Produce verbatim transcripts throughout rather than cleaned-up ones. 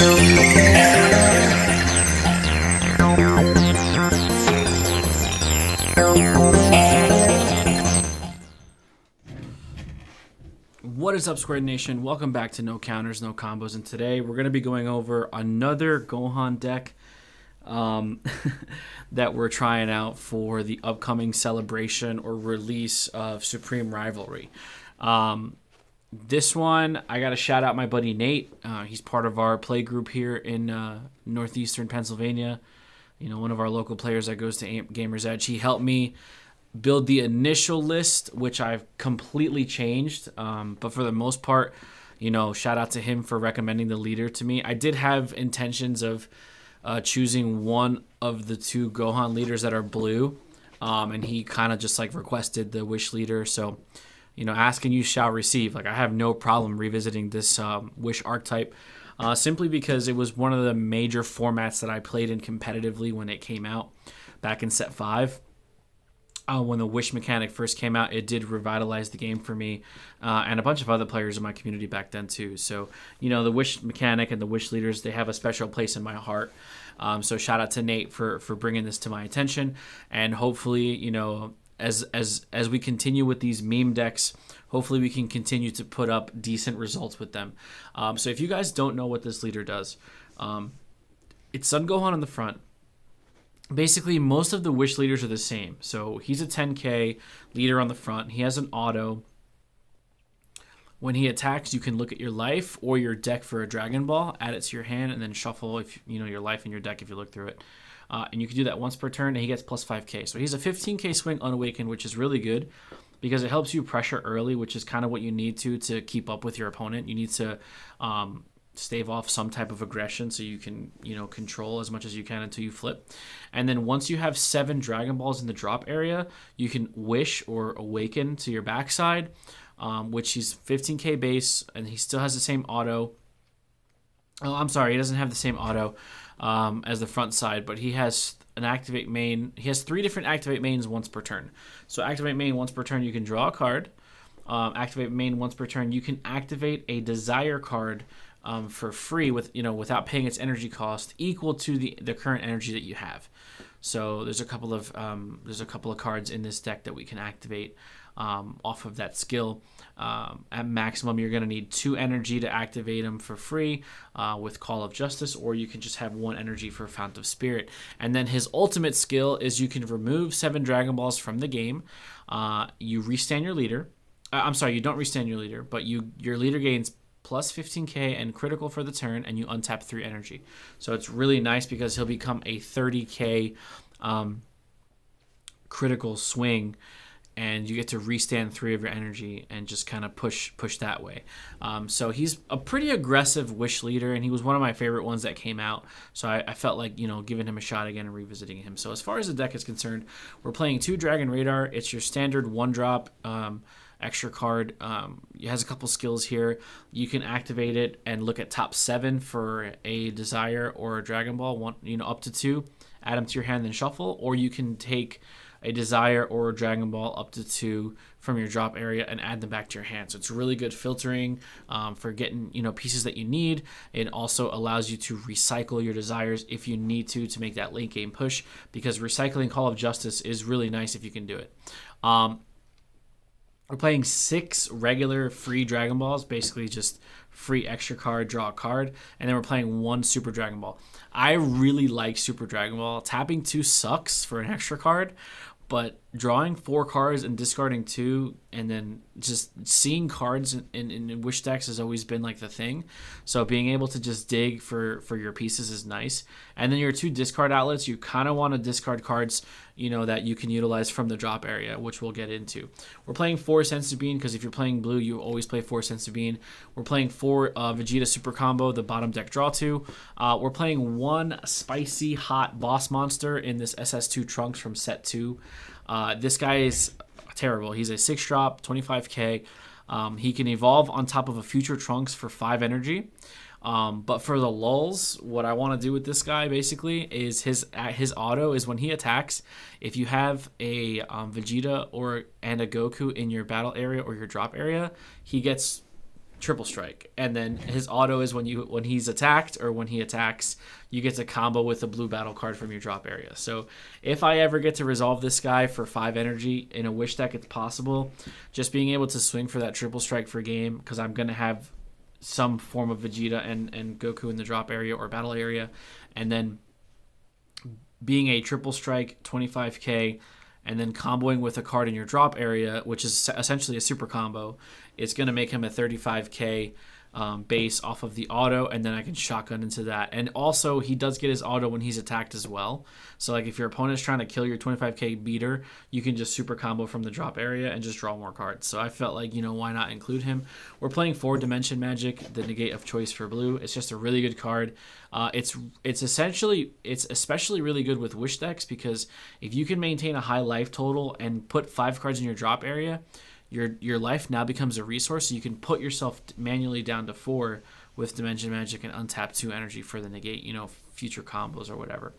What is up, Squared Nation? Welcome back to No Counters No Combos, and today we're going to be going over another Gohan deck um, that we're trying out for the upcoming celebration or release of Supreme Rivalry. Um, This one, I got to shout out my buddy Nate. Uh, he's part of our play group here in uh, Northeastern Pennsylvania. You know, one of our local players that goes to Am Gamers Edge. He helped me build the initial list, which I've completely changed. Um, but for the most part, you know, shout out to him for recommending the leader to me. I did have intentions of uh, choosing one of the two Gohan leaders that are blue. Um, and he kind of just like requested the wish leader. So, you know, ask and you shall receive. Like, I have no problem revisiting this um, Wish archetype uh, simply because it was one of the major formats that I played in competitively when it came out back in set five. Uh, when the Wish mechanic first came out, it did revitalize the game for me uh, and a bunch of other players in my community back then too. So, you know, the Wish mechanic and the Wish leaders, they have a special place in my heart. Um, so shout out to Nate for, for bringing this to my attention. And hopefully, you know, As, as as we continue with these meme decks, hopefully we can continue to put up decent results with them. Um, so if you guys don't know what this leader does, um, it's Sun Gohan on the front. Basically, most of the Wish leaders are the same. So he's a ten K leader on the front. He has an auto. When he attacks, you can look at your life or your deck for a Dragon Ball, add it to your hand, and then shuffle if you know your life and your deck if you look through it. Uh, and you can do that once per turn, and he gets plus five K. So he's a fifteen K swing unawakened, which is really good because it helps you pressure early, which is kind of what you need to to keep up with your opponent. You need to um, stave off some type of aggression so you can, you know, control as much as you can until you flip. And then once you have seven Dragon Balls in the drop area, you can wish or awaken to your backside, um, which he's fifteen K base, and he still has the same auto. Oh, I'm sorry, he doesn't have the same auto Um, as the front side, but he has an activate main. He has three different activate mains once per turn. So activate main once per turn, you can draw a card. Um, activate main once per turn, you can activate a desire card um, for free with you know without paying its energy cost equal to the the current energy that you have. So there's a couple of um, there's a couple of cards in this deck that we can activate um, off of that skill. Um, at maximum, you're going to need two energy to activate them for free uh, with Call of Justice, or you can just have one energy for Fount of Spirit. And then his ultimate skill is you can remove seven Dragon Balls from the game. Uh, you restand your leader. Uh, I'm sorry, you don't restand your leader, but you your leader gains plus fifteen K and critical for the turn, and you untap three energy. So it's really nice because he'll become a thirty K um, critical swing, and you get to restand three of your energy and just kind of push push that way. Um, so he's a pretty aggressive Wish leader, and he was one of my favorite ones that came out. So I, I felt like, you know, giving him a shot again and revisiting him. So as far as the deck is concerned, we're playing two Dragon Radar. It's your standard one-drop um, extra card. Um, it has a couple skills here. You can activate it and look at top seven for a Desire or a Dragon Ball, one, you know, up to two. Add them to your hand and shuffle, or you can take a Desire or a Dragon Ball up to two from your drop area and add them back to your hand. So it's really good filtering um, for getting, you know, pieces that you need. It also allows you to recycle your desires if you need to to make that late game push, because recycling Call of Justice is really nice if you can do it. Um, we're playing six regular free Dragon Balls, basically just free extra card, draw a card, and then we're playing one Super Dragon Ball. I really like Super Dragon Ball. Tapping two sucks for an extra card, but drawing four cards and discarding two, and then just seeing cards in, in, in Wish decks has always been like the thing. So being able to just dig for, for your pieces is nice. And then your two discard outlets, you kind of want to discard cards, you know, that you can utilize from the drop area, which we'll get into. We're playing four Sensu Bean because if you're playing blue, you always play four Sensu Bean. We're playing four uh, Vegeta Super Combo, the bottom deck draw two. Uh, we're playing one spicy hot boss monster in this S S two Trunks from set two. Uh, this guy is terrible. He's a six drop, twenty-five K. Um, he can evolve on top of a Future Trunks for five energy. Um, but for the lulls, what I want to do with this guy basically is his his auto is when he attacks, if you have a um, Vegeta or and a Goku in your battle area or your drop area, he gets Triple Strike, and then his auto is when you when he's attacked or when he attacks, you get to combo with a blue battle card from your drop area. So if I ever get to resolve this guy for five energy in a wish deck, it's possible. Just being able to swing for that Triple Strike for game, because I'm gonna have some form of Vegeta and and Goku in the drop area or battle area, and then being a Triple Strike twenty-five K. And then comboing with a card in your drop area, which is essentially a super combo, it's going to make him a thirty-five K um, base off of the auto, and then I can shotgun into that. And also, he does get his auto when he's attacked as well. So, like, if your opponent's trying to kill your twenty-five K beater, you can just super combo from the drop area and just draw more cards. So I felt like, you know, why not include him? We're playing four Dimension Magic, the negate of choice for blue. It's just a really good card. Uh, it's it's essentially it's especially really good with wish decks, because if you can maintain a high life total and put five cards in your drop area, your your life now becomes a resource, so you can put yourself manually down to four with Dimension Magic and untap two energy for the negate, you know, future combos or whatever.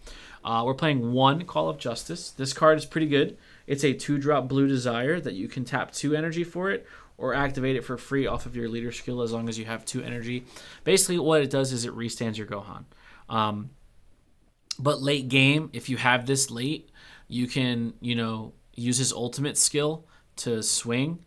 Uh, we're playing one Call of Justice. This card is pretty good. It's a two-drop blue desire that you can tap two energy for it, or activate it for free off of your leader skill as long as you have two energy. Basically what it does is it restands your Gohan. Um, but late game, if you have this late, you can, you know, use his ultimate skill to swing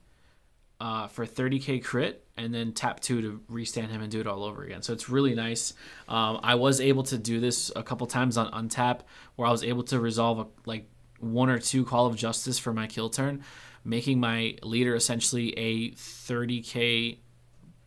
uh, for thirty K crit, and then tap two to restand him and do it all over again. So it's really nice. Um, I was able to do this a couple times on untap, where I was able to resolve a, like one or two Call of Justice for my kill turn, making my leader essentially a thirty K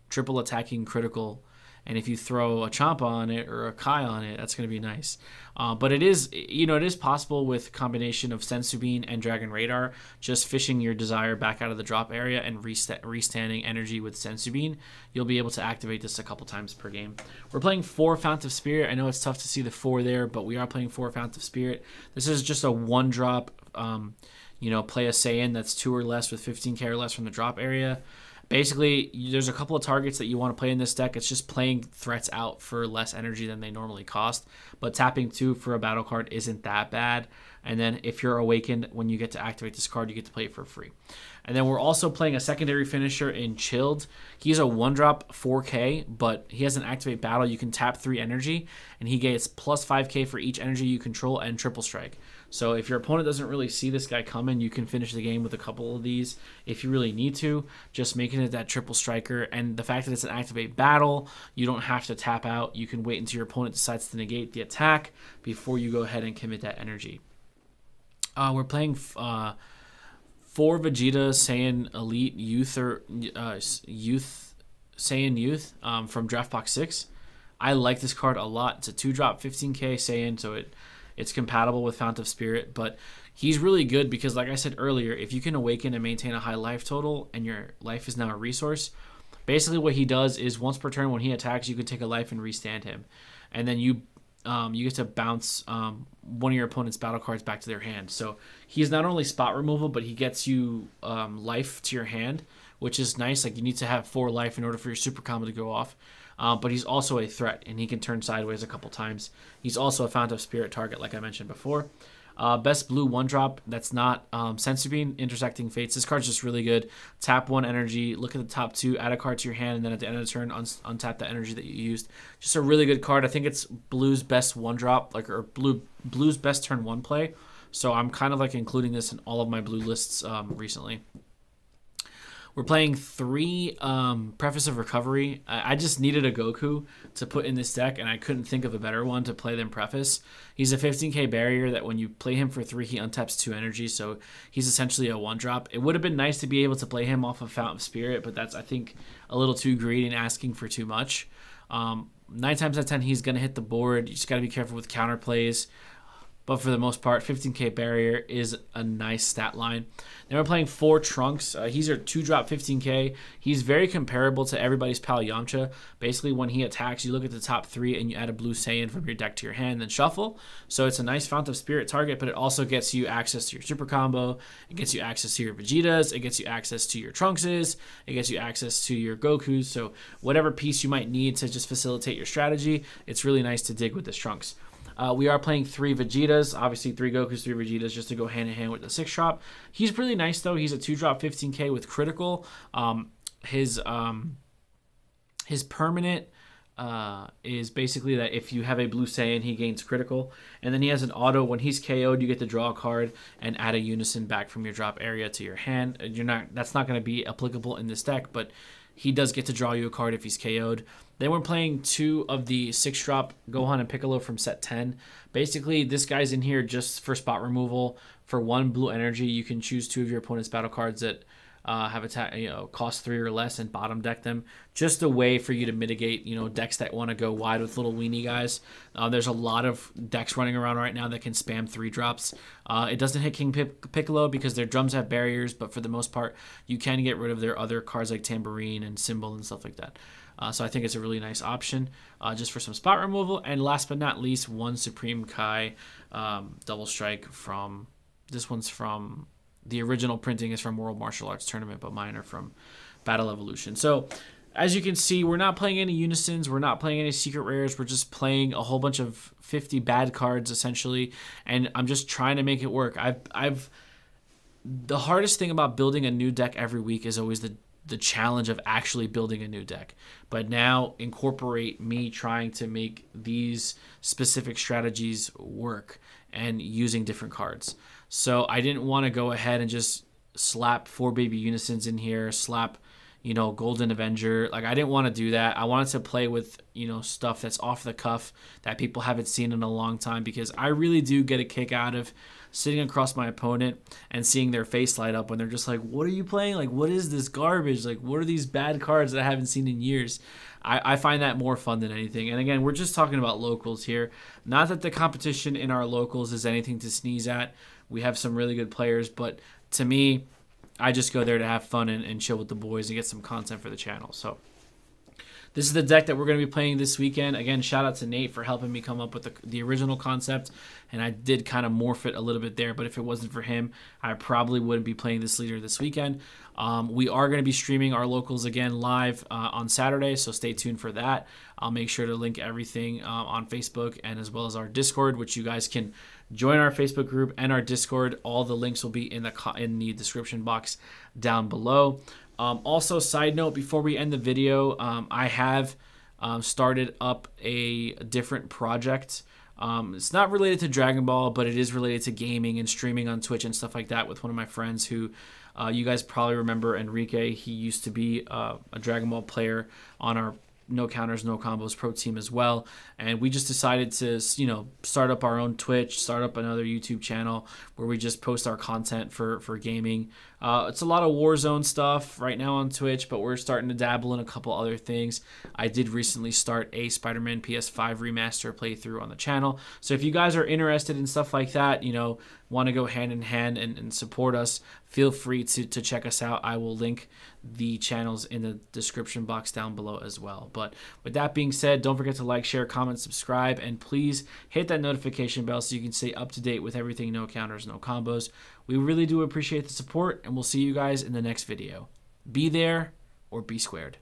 triple attacking critical. And if you throw a Chompa on it or a Kai on it, that's going to be nice. Uh, but it is, you know, it is possible with combination of Sensu Bean and Dragon Radar, just fishing your desire back out of the drop area and restanding energy with Sensu Bean. You'll be able to activate this a couple times per game. We're playing four Fount of Spirit. I know it's tough to see the four there, but we are playing four Fount of Spirit. This is just a one-drop, um, you know, play a Saiyan that's two or less with fifteen K or less from the drop area. Basically, there's a couple of targets that you want to play in this deck. It's just playing threats out for less energy than they normally cost. But tapping two for a battle card isn't that bad. And then if you're awakened, when you get to activate this card, you get to play it for free. And then we're also playing a secondary finisher in Chilled. He's a one-drop four K, but he has an activate battle. You can tap three energy, and he gets plus five K for each energy you control and Triple Strike. So if your opponent doesn't really see this guy coming, you can finish the game with a couple of these if you really need to, just making it that Triple Striker. And the fact that it's an activate battle, you don't have to tap out. You can wait until your opponent decides to negate the attack before you go ahead and commit that energy. Uh, we're playing uh, four Vegeta Saiyan elite youth or uh, youth Saiyan youth um, from Draft Box Six. I like this card a lot. It's a two-drop fifteen K Saiyan, so it it's compatible with Fount of Spirit. But he's really good because, like I said earlier, if you can awaken and maintain a high life total, and your life is now a resource, basically what he does is once per turn when he attacks, you can take a life and restand him, and then you. Um, you get to bounce um, one of your opponent's battle cards back to their hand. So he's not only spot removal, but he gets you um, life to your hand, which is nice. Like, you need to have four life in order for your super combo to go off. Uh, but he's also a threat, and he can turn sideways a couple times. He's also a Fount of Spirit target, like I mentioned before. Uh, best blue one-drop that's not um, Sensu Bean, Intersecting Fates. This card's just really good. Tap one energy, look at the top two, add a card to your hand, and then at the end of the turn, un untap the energy that you used. Just a really good card. I think it's blue's best one-drop, like or blue blue's best turn one play. So I'm kind of like including this in all of my blue lists um, recently. We're playing three um, Preface of Recovery. I, I just needed a Goku to put in this deck, and I couldn't think of a better one to play than Preface. He's a fifteen K barrier that when you play him for three, he untaps two energy, so he's essentially a one-drop. It would have been nice to be able to play him off of Fount of Spirit, but that's, I think, a little too greedy and asking for too much. Um, nine times out of ten, he's going to hit the board. You just got to be careful with counterplays. But for the most part, fifteen K barrier is a nice stat line. Now we're playing four Trunks. Uh, he's our two-drop fifteen K. He's very comparable to everybody's pal Yamcha. Basically, when he attacks, you look at the top three and you add a blue Saiyan from your deck to your hand, then shuffle. So it's a nice Fount of Spirit target, but it also gets you access to your super combo. It gets you access to your Vegetas. It gets you access to your Trunkses. It gets you access to your Gokus. So whatever piece you might need to just facilitate your strategy, it's really nice to dig with this Trunks. Uh, we are playing three Vegetas, obviously three Gokus, three Vegetas, just to go hand-in-hand with the six-drop. He's really nice, though. He's a two-drop fifteen K with critical. Um, his um, His permanent uh, is basically that if you have a Blue Saiyan, he gains critical. And then he has an auto. When he's K O'd, you get to draw a card and add a unison back from your drop area to your hand. You're not That's not going to be applicable in this deck, but he does get to draw you a card if he's K O'd. Then we're playing two of the six-drop Gohan and Piccolo from set ten. Basically, this guy's in here just for spot removal. For one blue energy, you can choose two of your opponent's battle cards that uh, have attack, you know, cost three or less and bottom deck them. Just a way for you to mitigate, you know, decks that want to go wide with little weenie guys. Uh, there's a lot of decks running around right now that can spam three drops. Uh, it doesn't hit King Pic Piccolo because their drums have barriers, but for the most part, you can get rid of their other cards like Tambourine and Cymbal and stuff like that. Uh, so I think it's a really nice option uh, just for some spot removal. And last but not least, one Supreme Kai um, double strike from... This one's from... The original printing is from World Martial Arts Tournament, but mine are from Battle Evolution. So as you can see, we're not playing any unisons. We're not playing any secret rares. We're just playing a whole bunch of fifty bad cards, essentially. And I'm just trying to make it work. I've... I've the hardest thing about building a new deck every week is always the the challenge of actually building a new deck. But now incorporate me trying to make these specific strategies work and using different cards. So I didn't want to go ahead and just slap four baby unisons in here, slap, you know, Golden Avenger. Like, I didn't want to do that. I wanted to play with, you know, stuff that's off the cuff that people haven't seen in a long time, because I really do get a kick out of sitting across my opponent and seeing their face light up when they're just like, what are you playing? Like, what is this garbage? Like, what are these bad cards that I haven't seen in years? I, I find that more fun than anything. And again, we're just talking about locals here. Not that the competition in our locals is anything to sneeze at. We have some really good players, but to me, I just go there to have fun and, and chill with the boys and get some content for the channel. So this is the deck that we're going to be playing this weekend. Again, shout out to Nate for helping me come up with the, the original concept, and I did kind of morph it a little bit there, but if it wasn't for him, I probably wouldn't be playing this leader this weekend. Um, we are going to be streaming our locals again live uh, on Saturday, so stay tuned for that. I'll make sure to link everything uh, on Facebook and as well as our Discord, which you guys can join our Facebook group and our Discord. All the links will be in the, co in the description box down below. Um, also, side note, before we end the video, um, I have um, started up a different project. Um, it's not related to Dragon Ball, but it is related to gaming and streaming on Twitch and stuff like that with one of my friends who uh, you guys probably remember, Enrique. He used to be uh, a Dragon Ball player on our No Counters No Combos pro team as well, and we just decided to, you know, start up our own Twitch, start up another YouTube channel where we just post our content for for gaming. Uh, it's a lot of Warzone stuff right now on Twitch, but we're starting to dabble in a couple other things. I did recently start a Spider-Man P S five remaster playthrough on the channel, so if you guys are interested in stuff like that, you know, want to go hand in hand and, and support us, feel free to, to check us out. I will link the channels in the description box down below as well. But with that being said, don't forget to like, share, comment, subscribe, and please hit that notification bell so you can stay up to date with everything No Counters, No Combos. We really do appreciate the support, and we'll see you guys in the next video. Be there or be squared.